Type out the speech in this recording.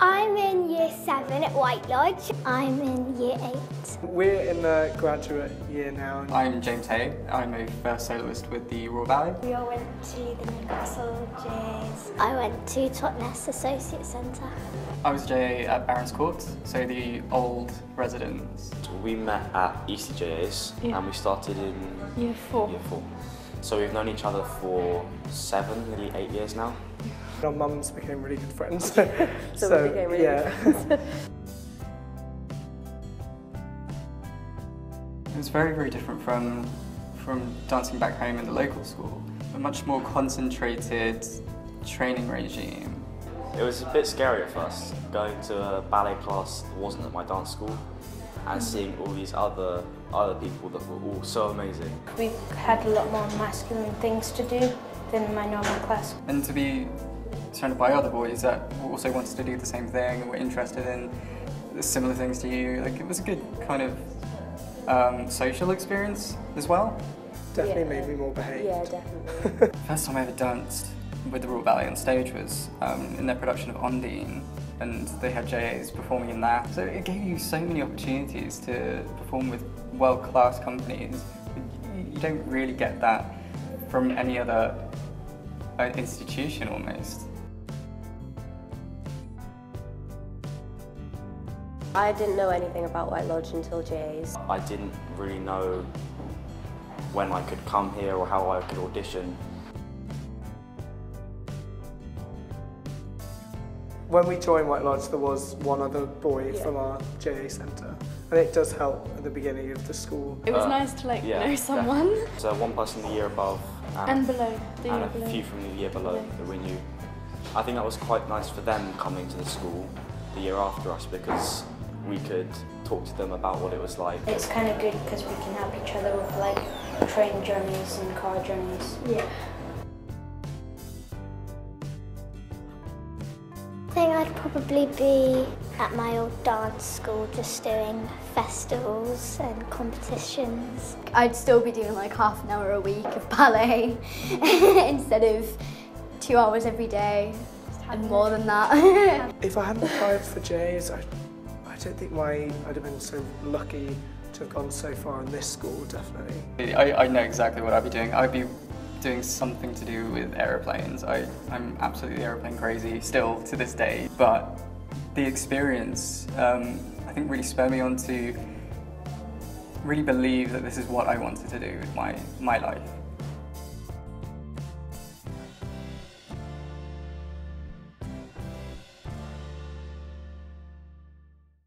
I'm in Year 7 at White Lodge. I'm in Year 8. We're in the graduate year now. I'm James Hay. I'm a first soloist with the Royal Ballet. We all went to the Newcastle JAs. I went to Totnes Associate Centre. I was JA at Barron's Court, so the old residence. We met at East JAs, yeah, and we started in Year 4. So we've known each other for nearly 8 years now. Our mums became really good friends. so we became really good friends. It was very, very different from dancing back home in the local school. A much more concentrated training regime. It was a bit scary at first, going to a ballet class that wasn't at my dance school and seeing all these other people that were all so amazing. We had a lot more masculine things to do than my normal class. And to be surrounded by other boys that also wanted to do the same thing and were interested in similar things to you, like, it was a good kind of social experience as well. Definitely made me more behaved. Yeah, definitely. First time I ever danced with the Royal Ballet on stage was in their production of Ondine, and they had JAs performing in that. So it gave you so many opportunities to perform with world-class companies. You don't really get that from any other institution almost. I didn't know anything about White Lodge until JAs. I didn't really know when I could come here or how I could audition. When we joined White Lodge, there was one other boy from our JA centre, and it does help at the beginning of the school. It was nice to know someone. Yeah. So one person the year above and below, a few from the year below that we knew. I think that was quite nice for them coming to the school the year after us, because we could talk to them about what it was like. It's kind of good because we can help each other with like train journeys and car journeys. Yeah. I think I'd probably be at my old dance school, just doing festivals and competitions. I'd still be doing like half an hour a week of ballet instead of 2 hours every day and more than that. If I hadn't applied for JAs, I don't think I'd have been so lucky to have gone so far in this school, definitely. I know exactly what I'd be doing. I'd be doing something to do with aeroplanes. I'm absolutely aeroplane crazy still to this day, but the experience I think really spurred me on to really believe that this is what I wanted to do with my life.